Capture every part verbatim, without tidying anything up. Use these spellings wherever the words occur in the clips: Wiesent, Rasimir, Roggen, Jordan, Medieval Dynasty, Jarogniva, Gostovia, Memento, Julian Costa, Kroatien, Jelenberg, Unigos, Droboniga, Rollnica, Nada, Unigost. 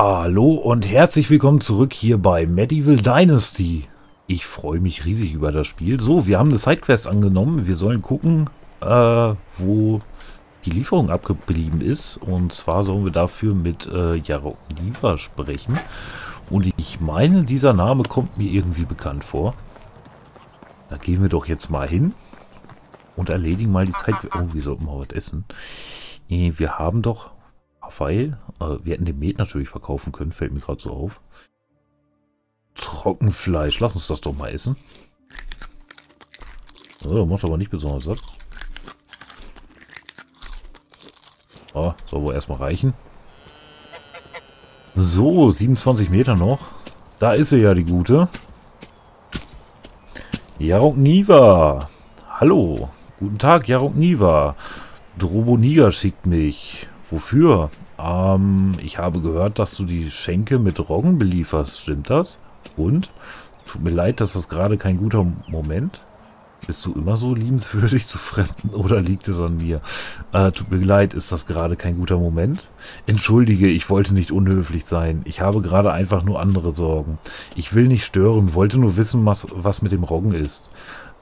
Hallo und herzlich willkommen zurück hier bei Medieval Dynasty. Ich freue mich riesig über das Spiel. So, wir haben eine Sidequest angenommen. Wir sollen gucken, äh, wo die Lieferung abgeblieben ist. Und zwar sollen wir dafür mit äh, Jarogniva sprechen. Und ich meine, dieser Name kommt mir irgendwie bekannt vor. Da gehen wir doch jetzt mal hin und erledigen mal die Sidequest. Oh, wir sollten mal was essen. Wir haben doch... Weil, äh, wir hätten den Met natürlich verkaufen können, fällt mir gerade so auf. Trockenfleisch, lass uns das doch mal essen. So, macht aber nicht besonders satt. Ah, soll wohl erstmal reichen. So, siebenundzwanzig Meter noch. Da ist sie ja, die gute. Jarogniva. Hallo. Guten Tag, Jarogniva. Droboniga schickt mich. Wofür? Ähm, ich habe gehört, dass du die Schenke mit Roggen belieferst. Stimmt das? Und? Tut mir leid, dass das gerade kein guter Moment. Bist du immer so liebenswürdig zu Fremden oder liegt es an mir? Äh, tut mir leid, ist das gerade kein guter Moment? Entschuldige, ich wollte nicht unhöflich sein. Ich habe gerade einfach nur andere Sorgen. Ich will nicht stören, wollte nur wissen, was, was mit dem Roggen ist.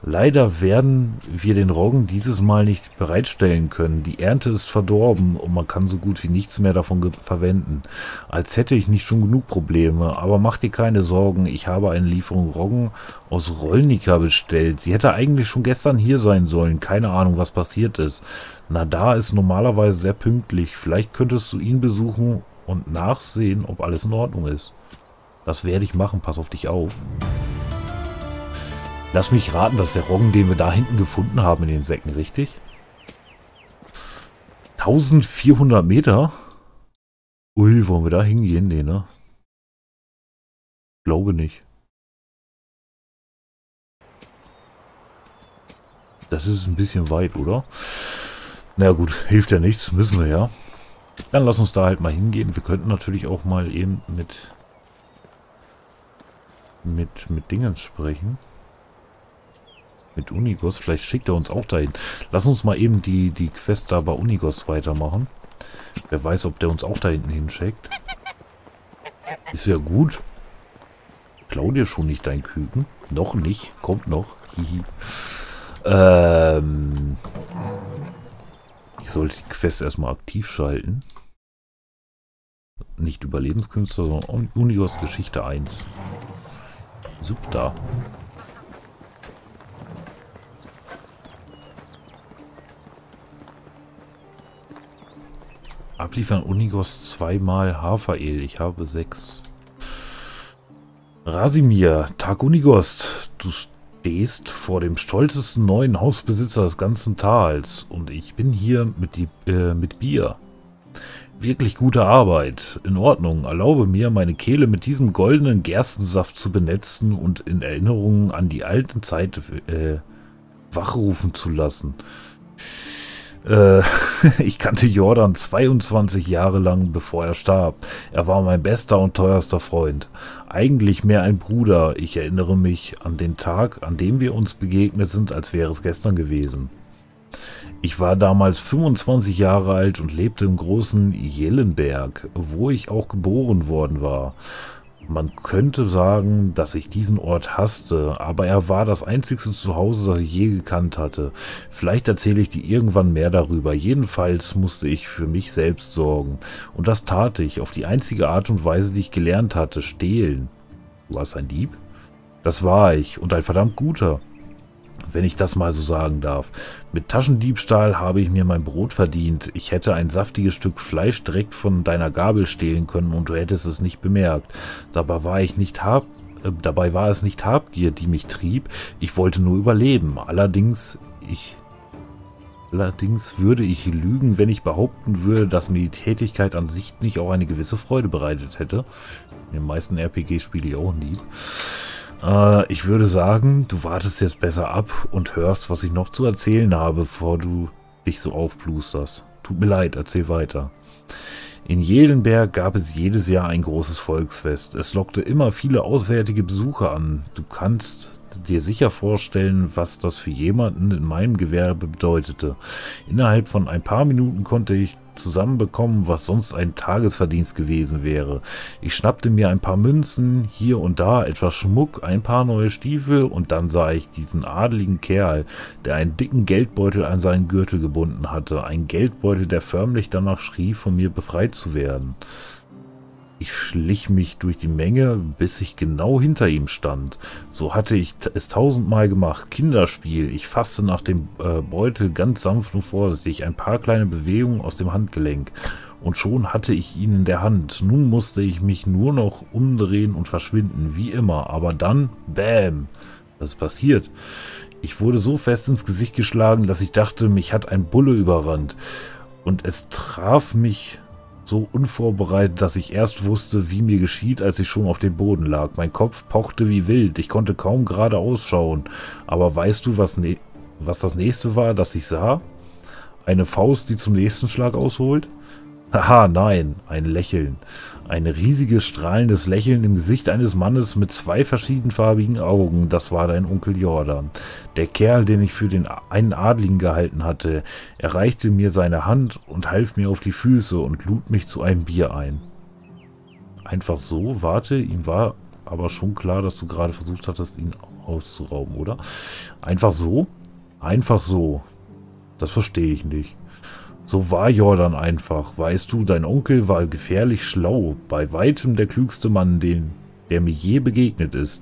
Leider werden wir den Roggen dieses Mal nicht bereitstellen können. Die Ernte ist verdorben und man kann so gut wie nichts mehr davon verwenden. Als hätte ich nicht schon genug Probleme. Aber mach dir keine Sorgen. Ich habe eine Lieferung Roggen aus Rollnica bestellt. Sie hätte eigentlich schon gestern hier sein sollen. Keine Ahnung, was passiert ist. Nada ist normalerweise sehr pünktlich. Vielleicht könntest du ihn besuchen und nachsehen, ob alles in Ordnung ist. Das werde ich machen. Pass auf dich auf. Lass mich raten, das ist der Roggen, den wir da hinten gefunden haben in den Säcken, richtig? eintausendvierhundert Meter? Ui, wollen wir da hingehen? Nee, ne? Glaube nicht. Das ist ein bisschen weit, oder? Na gut, hilft ja nichts, müssen wir ja. Dann lass uns da halt mal hingehen. Wir könnten natürlich auch mal eben mit... mit, mit Dingens sprechen. Mit Unigos, vielleicht schickt er uns auch dahin. Lass uns mal eben die, die Quest da bei Unigos weitermachen. Wer weiß, ob der uns auch da hinten hinschickt. Ist ja gut. Klau dir schon nicht dein Küken. Noch nicht. Kommt noch. Hihi. Ähm, ich sollte die Quest erstmal aktiv schalten. Nicht Überlebenskünstler, sondern Unigos Geschichte eins. Sub da. Abliefern Unigos zweimal Haferöl. Ich habe sechs. Rasimir, Tag Unigost. Du stehst vor dem stolzesten neuen Hausbesitzer des ganzen Tals. Und ich bin hier mit, die, äh, mit Bier. Wirklich gute Arbeit. In Ordnung. Erlaube mir, meine Kehle mit diesem goldenen Gerstensaft zu benetzen und in Erinnerungen an die alten Zeiten äh, wachrufen zu lassen. Ich kannte Jordan zweiundzwanzig Jahre lang, bevor er starb. Er war mein bester und teuerster Freund. Eigentlich mehr ein Bruder. Ich erinnere mich an den Tag, an dem wir uns begegnet sind, als wäre es gestern gewesen. Ich war damals fünfundzwanzig Jahre alt und lebte im großen Jelenberg, wo ich auch geboren worden war. Man könnte sagen, dass ich diesen Ort hasste, aber er war das einzigste Zuhause, das ich je gekannt hatte. Vielleicht erzähle ich dir irgendwann mehr darüber. Jedenfalls musste ich für mich selbst sorgen. Und das tat ich, auf die einzige Art und Weise, die ich gelernt hatte, stehlen. Du warst ein Dieb? Das war ich, und ein verdammt guter. Wenn ich das mal so sagen darf. Mit Taschendiebstahl habe ich mir mein Brot verdient. Ich hätte ein saftiges Stück Fleisch direkt von deiner Gabel stehlen können und du hättest es nicht bemerkt. Dabei war ich nicht hab, äh, dabei war es nicht Habgier, die mich trieb. Ich wollte nur überleben. Allerdings, ich... Allerdings würde ich lügen, wenn ich behaupten würde, dass mir die Tätigkeit an sich nicht auch eine gewisse Freude bereitet hätte. In den meisten R P Gs spiele ich auch nie. Ich würde sagen, du wartest jetzt besser ab und hörst, was ich noch zu erzählen habe, bevor du dich so aufblusterst. Tut mir leid, erzähl weiter. In Jelenberg gab es jedes Jahr ein großes Volksfest. Es lockte immer viele auswärtige Besucher an. Du kannst dir sicher vorstellen, was das für jemanden in meinem Gewerbe bedeutete. Innerhalb von ein paar Minuten konnte ich zusammenbekommen, was sonst ein Tagesverdienst gewesen wäre. Ich schnappte mir ein paar Münzen, hier und da etwas Schmuck, ein paar neue Stiefel und dann sah ich diesen adeligen Kerl, der einen dicken Geldbeutel an seinen Gürtel gebunden hatte. Ein Geldbeutel, der förmlich danach schrie, von mir befreit zu werden. Ich schlich mich durch die Menge, bis ich genau hinter ihm stand. So hatte ich es tausendmal gemacht. Kinderspiel. Ich fasste nach dem äh, Beutel ganz sanft und vorsichtig. Ein paar kleine Bewegungen aus dem Handgelenk. Und schon hatte ich ihn in der Hand. Nun musste ich mich nur noch umdrehen und verschwinden, wie immer. Aber dann, bäm, was ist passiert? Ich wurde so fest ins Gesicht geschlagen, dass ich dachte, mich hat ein Bulle überrannt. Und es traf mich so unvorbereitet, dass ich erst wusste, wie mir geschieht, als ich schon auf dem Boden lag. Mein Kopf pochte wie wild, ich konnte kaum gerade ausschauen. Aber weißt du, was, ne was das nächste war, das ich sah? Eine Faust, die zum nächsten Schlag ausholt? Haha, nein, ein Lächeln. Ein riesiges, strahlendes Lächeln im Gesicht eines Mannes mit zwei verschiedenfarbigen Augen. Das war dein Onkel Jordan. Der Kerl, den ich für den einen Adligen gehalten hatte. Er reichte mir seine Hand und half mir auf die Füße und lud mich zu einem Bier ein. Einfach so? Warte, ihm war aber schon klar, dass du gerade versucht hattest, ihn auszurauben, oder? Einfach so? Einfach so. Das verstehe ich nicht. So war Jordan einfach. Weißt du, dein Onkel war gefährlich schlau, bei weitem der klügste Mann, den, der mir je begegnet ist.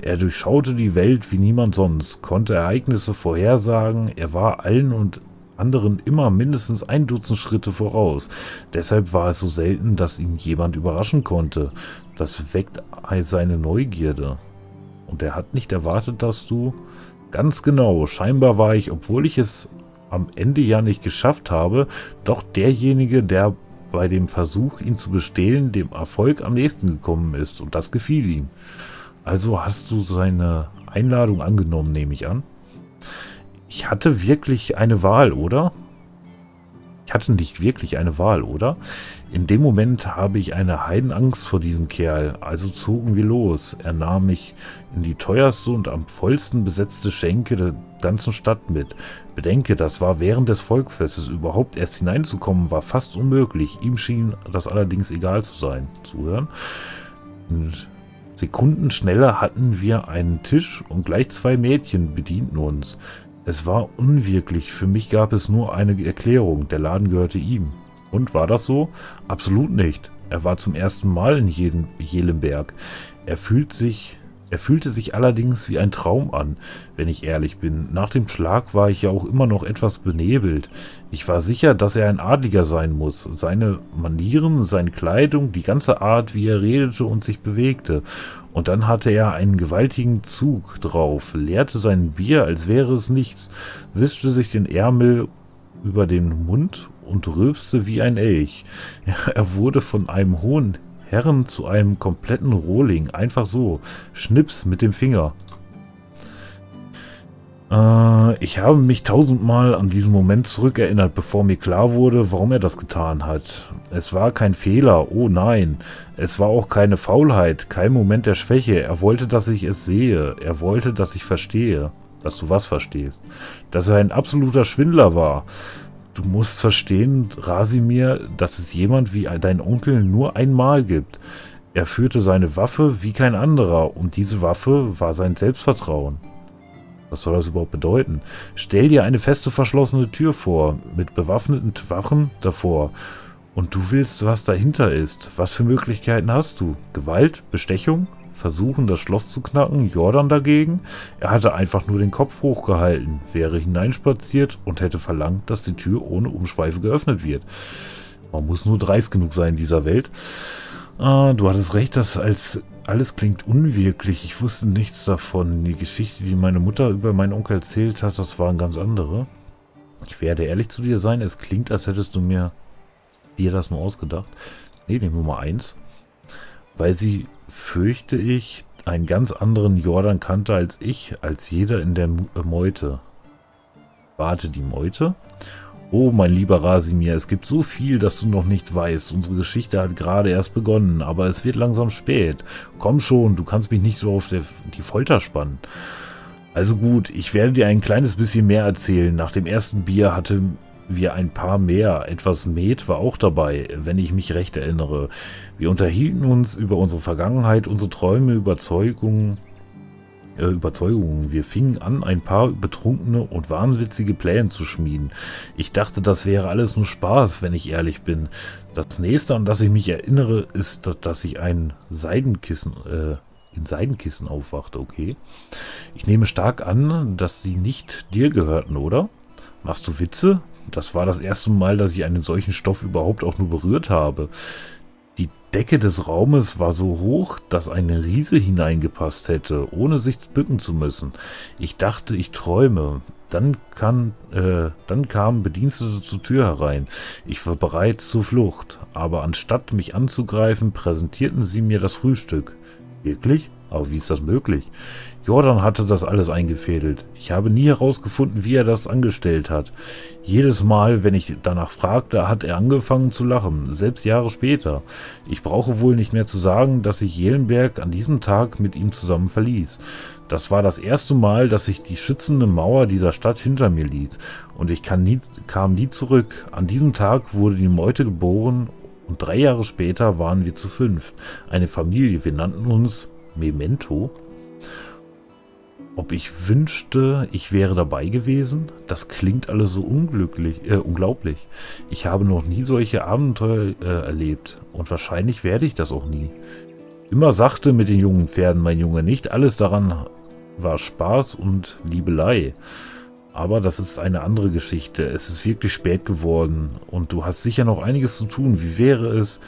Er durchschaute die Welt wie niemand sonst, konnte Ereignisse vorhersagen, er war allen und anderen immer mindestens ein Dutzend Schritte voraus. Deshalb war es so selten, dass ihn jemand überraschen konnte. Das weckt seine Neugierde. Und er hat nicht erwartet, dass du... Ganz genau, scheinbar war ich, obwohl ich es am Ende ja nicht geschafft habe, doch derjenige, der bei dem Versuch, ihn zu bestehlen, dem Erfolg am nächsten gekommen ist. Und das gefiel ihm. Also hast du seine Einladung angenommen, nehme ich an. Ich hatte wirklich eine Wahl, oder? Ich hatte nicht wirklich eine Wahl, oder? In dem Moment habe ich eine Heidenangst vor diesem Kerl, also zogen wir los. Er nahm mich in die teuerste und am vollsten besetzte Schenke der ganzen Stadt mit. Bedenke, das war während des Volksfestes, überhaupt erst hineinzukommen, war fast unmöglich. Ihm schien das allerdings egal zu sein. Zuhören. In Sekundenschnelle hatten wir einen Tisch und gleich zwei Mädchen bedienten uns. Es war unwirklich, für mich gab es nur eine Erklärung, der Laden gehörte ihm. Und war das so? Absolut nicht. Er war zum ersten Mal in Jelenberg. Er fühlt sich, er fühlte sich allerdings wie ein Traum an, wenn ich ehrlich bin. Nach dem Schlag war ich ja auch immer noch etwas benebelt. Ich war sicher, dass er ein Adliger sein muss. Seine Manieren, seine Kleidung, die ganze Art, wie er redete und sich bewegte. Und dann hatte er einen gewaltigen Zug drauf, leerte sein Bier, als wäre es nichts, wischte sich den Ärmel über den Mund und rülpste wie ein Elch. Er wurde von einem hohen Herren zu einem kompletten Rohling, einfach so, schnips mit dem Finger. Äh, ich habe mich tausendmal an diesen Moment zurückerinnert, bevor mir klar wurde, warum er das getan hat. Es war kein Fehler, oh nein. Es war auch keine Faulheit, kein Moment der Schwäche. Er wollte, dass ich es sehe. Er wollte, dass ich verstehe. Dass du was verstehst. Dass er ein absoluter Schwindler war. Du musst verstehen, Rasimir, dass es jemand wie dein Onkel nur einmal gibt. Er führte seine Waffe wie kein anderer und diese Waffe war sein Selbstvertrauen. Was soll das überhaupt bedeuten? Stell dir eine feste verschlossene Tür vor, mit bewaffneten Wachen davor. Und du willst, was dahinter ist. Was für Möglichkeiten hast du? Gewalt? Bestechung? Versuchen, das Schloss zu knacken? Jordan dagegen? Er hatte einfach nur den Kopf hochgehalten, wäre hineinspaziert und hätte verlangt, dass die Tür ohne Umschweife geöffnet wird. Man muss nur dreist genug sein in dieser Welt. Ah, du hattest recht, dass als alles klingt unwirklich. Ich wusste nichts davon. Die Geschichte, die meine Mutter über meinen Onkel erzählt hat, das waren ganz andere. Ich werde ehrlich zu dir sein, es klingt, als hättest du mir dir das nur ausgedacht. Ne, nehmen wir mal eins. Weil sie, fürchte ich, einen ganz anderen Jordan kannte als ich, als jeder in der Meute. Warte, die Meute? Oh, mein lieber Rasimir, es gibt so viel, dass du noch nicht weißt. Unsere Geschichte hat gerade erst begonnen, aber es wird langsam spät. Komm schon, du kannst mich nicht so auf die Folter spannen. Also gut, ich werde dir ein kleines bisschen mehr erzählen. Nach dem ersten Bier hatten wir ein paar mehr. Etwas Met war auch dabei, wenn ich mich recht erinnere. Wir unterhielten uns über unsere Vergangenheit, unsere Träume, Überzeugungen. Äh, Überzeugungen. Wir fingen an, ein paar betrunkene und wahnwitzige Pläne zu schmieden. Ich dachte, das wäre alles nur Spaß, wenn ich ehrlich bin. Das nächste, an das ich mich erinnere, ist, dass ich ein Seidenkissen, äh, in Seidenkissen aufwachte, okay? Ich nehme stark an, dass sie nicht dir gehörten, oder? Machst du Witze? Das war das erste Mal, dass ich einen solchen Stoff überhaupt auch nur berührt habe. Die Decke des Raumes war so hoch, dass eine Riese hineingepasst hätte, ohne sich bücken zu müssen. Ich dachte, ich träume. Dann, kann, äh, dann kamen Bedienstete zur Tür herein. Ich war bereit zur Flucht, aber anstatt mich anzugreifen, präsentierten sie mir das Frühstück. Wirklich? Aber wie ist das möglich? Jordan hatte das alles eingefädelt. Ich habe nie herausgefunden, wie er das angestellt hat. Jedes Mal, wenn ich danach fragte, hat er angefangen zu lachen, selbst Jahre später. Ich brauche wohl nicht mehr zu sagen, dass ich Jelenberg an diesem Tag mit ihm zusammen verließ. Das war das erste Mal, dass ich die schützende Mauer dieser Stadt hinter mir ließ. Und ich kann nie, kam nie zurück. An diesem Tag wurde die Meute geboren und drei Jahre später waren wir zu fünft. Eine Familie, wir nannten uns Memento. Ob ich wünschte, ich wäre dabei gewesen? Das klingt alles so unglücklich, äh, unglaublich. Ich habe noch nie solche Abenteuer äh, erlebt und wahrscheinlich werde ich das auch nie. Immer sachte mit den jungen Pferden, mein Junge, nicht alles daran war Spaß und Liebelei. Aber das ist eine andere Geschichte. Es ist wirklich spät geworden und du hast sicher noch einiges zu tun. Wie wäre es...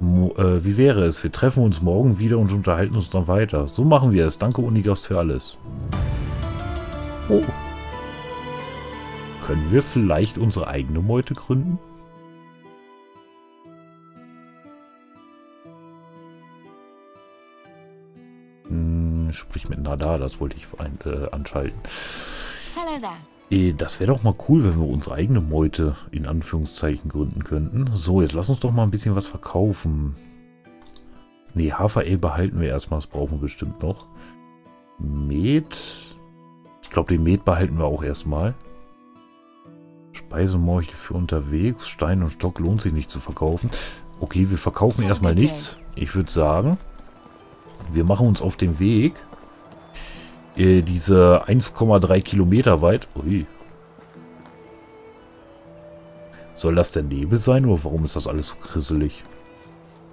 Mo, äh, wie wäre es? Wir treffen uns morgen wieder und unterhalten uns dann weiter. So machen wir es. Danke, Unigost, für alles. Oh. Können wir vielleicht unsere eigene Meute gründen? Hm, sprich mit Nada, das wollte ich ein, äh, anschalten. Hallo da. Das wäre doch mal cool, wenn wir unsere eigene Meute in Anführungszeichen gründen könnten. So, jetzt lass uns doch mal ein bisschen was verkaufen. Ne, Hafer-Ale behalten wir erstmal, das brauchen wir bestimmt noch. Met. Ich glaube, den Met behalten wir auch erstmal. Speisemorchel für unterwegs. Stein und Stock lohnt sich nicht zu verkaufen. Okay, wir verkaufen erstmal nichts. Ich würde sagen, wir machen uns auf den Weg. Diese eins Komma drei Kilometer weit. Ui. Soll das der Nebel sein oder warum ist das alles so grisselig?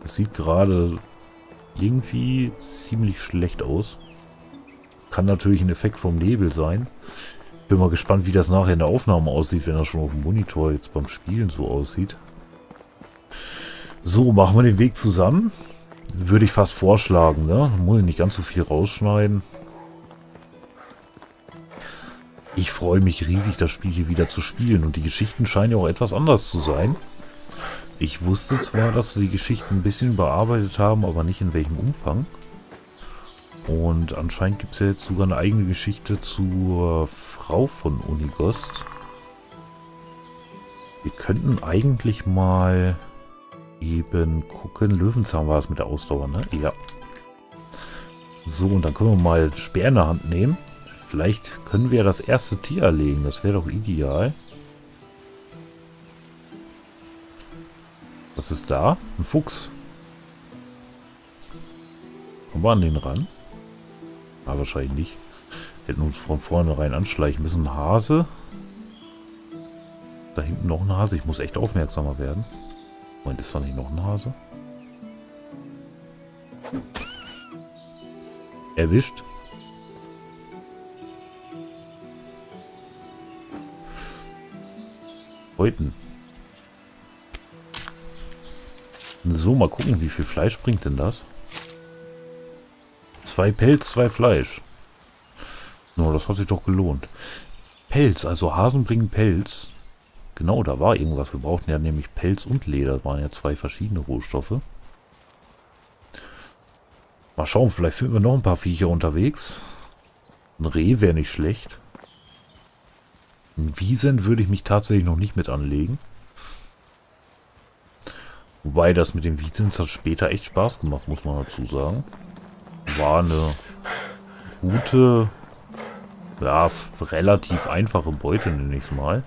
Es sieht gerade irgendwie ziemlich schlecht aus. Kann natürlich ein Effekt vom Nebel sein. Bin mal gespannt, wie das nachher in der Aufnahme aussieht, wenn das schon auf dem Monitor jetzt beim Spielen so aussieht. So, machen wir den Weg zusammen. Würde ich fast vorschlagen, ne? Muss ich nicht ganz so viel rausschneiden. Ich freue mich riesig, das Spiel hier wieder zu spielen. Und die Geschichten scheinen ja auch etwas anders zu sein. Ich wusste zwar, dass sie die Geschichten ein bisschen bearbeitet haben, aber nicht in welchem Umfang. Und anscheinend gibt es ja jetzt sogar eine eigene Geschichte zur Frau von Unigost. Wir könnten eigentlich mal eben gucken. Löwenzahn war es mit der Ausdauer, ne? Ja. So, und dann können wir mal einen Speer in der Hand nehmen. Vielleicht können wir das erste Tier erlegen. Das wäre doch ideal. Was ist da? Ein Fuchs. Kommen wir an den ran? Ah, wahrscheinlich nicht. Hätten uns von vornherein anschleichen müssen. Ein Hase. Da hinten noch ein Hase. Ich muss echt aufmerksamer werden. Moment, ist da nicht noch ein Hase? Erwischt. Häuten. So, mal gucken, wie viel Fleisch bringt denn das? Zwei Pelz, zwei Fleisch. No, das hat sich doch gelohnt. Pelz, also Hasen bringen Pelz. Genau, da war irgendwas. Wir brauchten ja nämlich Pelz und Leder. Das waren ja zwei verschiedene Rohstoffe. Mal schauen, vielleicht finden wir noch ein paar Viecher unterwegs. Ein Reh wäre nicht schlecht. Ein Wiesent würde ich mich tatsächlich noch nicht mit anlegen. Wobei das mit dem Wiesent hat später echt Spaß gemacht, muss man dazu sagen. War eine gute ja, relativ einfache Beute, nenne ich es mal.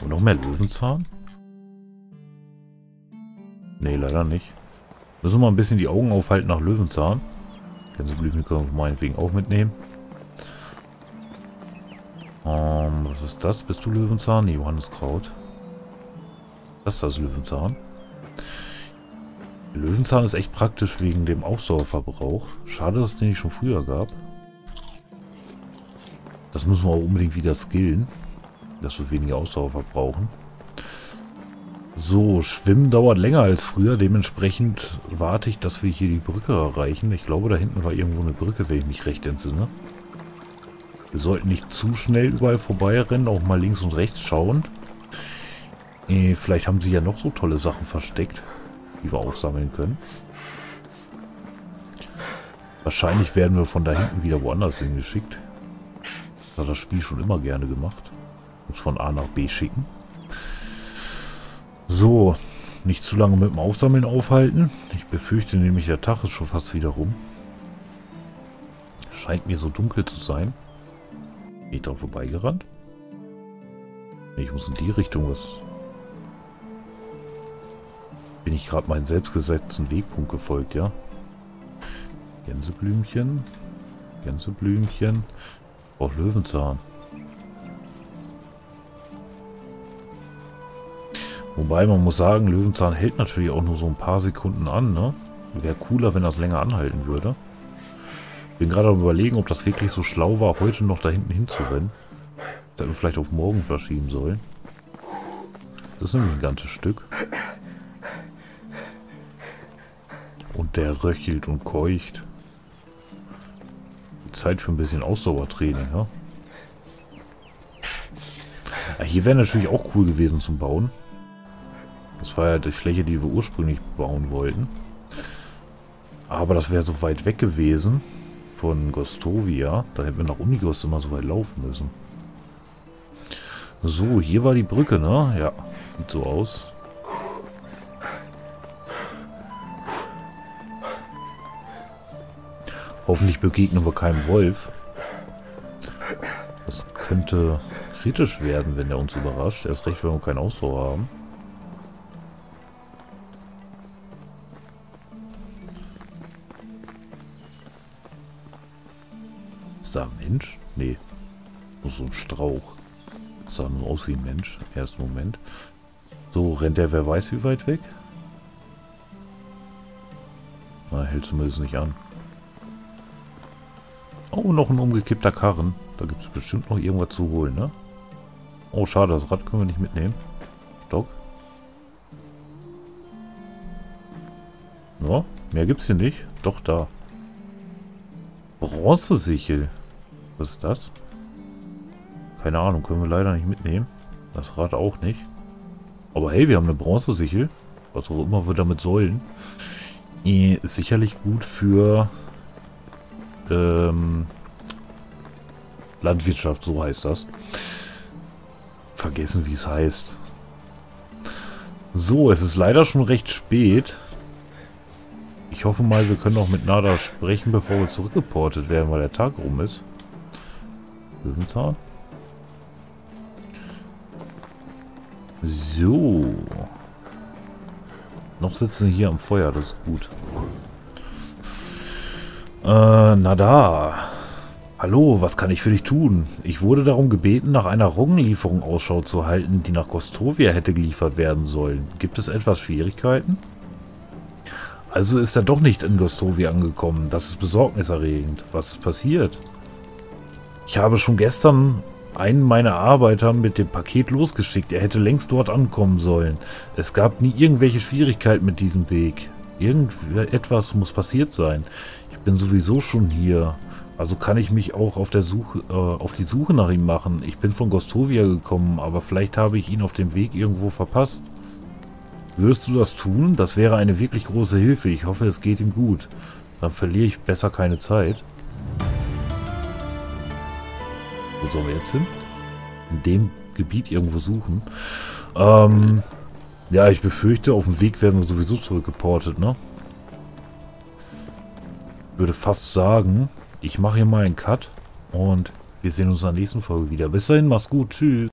Und noch mehr Löwenzahn? Nee, leider nicht. Müssen wir mal ein bisschen die Augen aufhalten nach Löwenzahn. Ganze Blümchen können wir meinetwegen auch mitnehmen. Ähm, was ist das? Bist du Löwenzahn? Nee, Johanniskraut. Das ist das Löwenzahn. Der Löwenzahn ist echt praktisch wegen dem Ausdauerverbrauch. Schade, dass es den nicht schon früher gab. Das müssen wir auch unbedingt wieder skillen, dass wir weniger Ausdauer verbrauchen. So, Schwimmen dauert länger als früher. Dementsprechend warte ich, dass wir hier die Brücke erreichen. Ich glaube, da hinten war irgendwo eine Brücke, wenn ich mich recht entsinne. Wir sollten nicht zu schnell überall vorbeirennen, auch mal links und rechts schauen. Äh, vielleicht haben sie ja noch so tolle Sachen versteckt, die wir aufsammeln können. Wahrscheinlich werden wir von da hinten wieder woanders hingeschickt. Das hat das Spiel schon immer gerne gemacht. Uns von A nach B schicken. So, nicht zu lange mit dem Aufsammeln aufhalten. Ich befürchte nämlich, der Tag ist schon fast wieder rum. Scheint mir so dunkel zu sein. Bin ich da vorbeigerannt? Ich muss in die Richtung. Was? Bin ich gerade meinen selbstgesetzten Wegpunkt gefolgt, ja? Gänseblümchen. Gänseblümchen. Auch Löwenzahn. Wobei, man muss sagen, Löwenzahn hält natürlich auch nur so ein paar Sekunden an, ne? Wäre cooler, wenn das länger anhalten würde. Bin gerade am Überlegen, ob das wirklich so schlau war, heute noch da hinten hinzurennen. Das hätten wir vielleicht auf morgen verschieben sollen. Das ist nämlich ein ganzes Stück. Und der röchelt und keucht. Zeit für ein bisschen Ausdauertraining, ja? Ja, hier wäre natürlich auch cool gewesen zum Bauen. Das war ja die Fläche, die wir ursprünglich bauen wollten. Aber das wäre so weit weg gewesen von Gostovia. Da hätten wir nach Unigost immer so weit laufen müssen. So, hier war die Brücke, ne? Ja, sieht so aus. Hoffentlich begegnen wir keinem Wolf. Das könnte kritisch werden, wenn er uns überrascht. Erst recht, wenn wir keinen Ausdauer haben. Ist da ein Mensch? Nee. Nur so ein Strauch. Das sah nur aus wie ein Mensch im ersten Moment. So, rennt der wer weiß wie weit weg? Na, hält zumindest nicht an. Oh, noch ein umgekippter Karren. Da gibt es bestimmt noch irgendwas zu holen, ne? Oh, schade, das Rad können wir nicht mitnehmen. Stock. Ja, mehr gibt's hier nicht. Doch, da. Bronzesichel. Was ist das? Keine Ahnung, können wir leider nicht mitnehmen. Das Rad auch nicht. Aber hey, wir haben eine Bronzesichel. Was auch immer wir damit sollen. Ist sicherlich gut für... Ähm, Landwirtschaft, so heißt das. Vergessen, wie es heißt. So, es ist leider schon recht spät. Ich hoffe mal, wir können noch mit Nada sprechen, bevor wir zurückgeportet werden, weil der Tag rum ist. Löwenzahn. So. Noch sitzen wir hier am Feuer, das ist gut. Äh, Nada. Hallo, was kann ich für dich tun? Ich wurde darum gebeten, nach einer Roggenlieferung Ausschau zu halten, die nach Gostovia hätte geliefert werden sollen. Gibt es etwas Schwierigkeiten? Also ist er doch nicht in Gostovia angekommen. Das ist besorgniserregend. Was ist passiert? Ich habe schon gestern einen meiner Arbeiter mit dem Paket losgeschickt. Er hätte längst dort ankommen sollen. Es gab nie irgendwelche Schwierigkeiten mit diesem Weg. Irgendetwas muss passiert sein. Ich bin sowieso schon hier, also kann ich mich auch auf der Suche, äh, auf die Suche nach ihm machen. Ich bin von Gostovia gekommen, aber vielleicht habe ich ihn auf dem Weg irgendwo verpasst. Würdest du das tun? Das wäre eine wirklich große Hilfe. Ich hoffe, es geht ihm gut. Dann verliere ich besser keine Zeit. Wo sollen wir jetzt hin? In dem Gebiet irgendwo suchen. Ähm, ja, ich befürchte, auf dem Weg werden wir sowieso zurückgeportet, ne? Würde fast sagen, ich mache hier mal einen Cut und Wir sehen uns in der nächsten Folge wieder. Bis dahin, mach's gut, tschüss.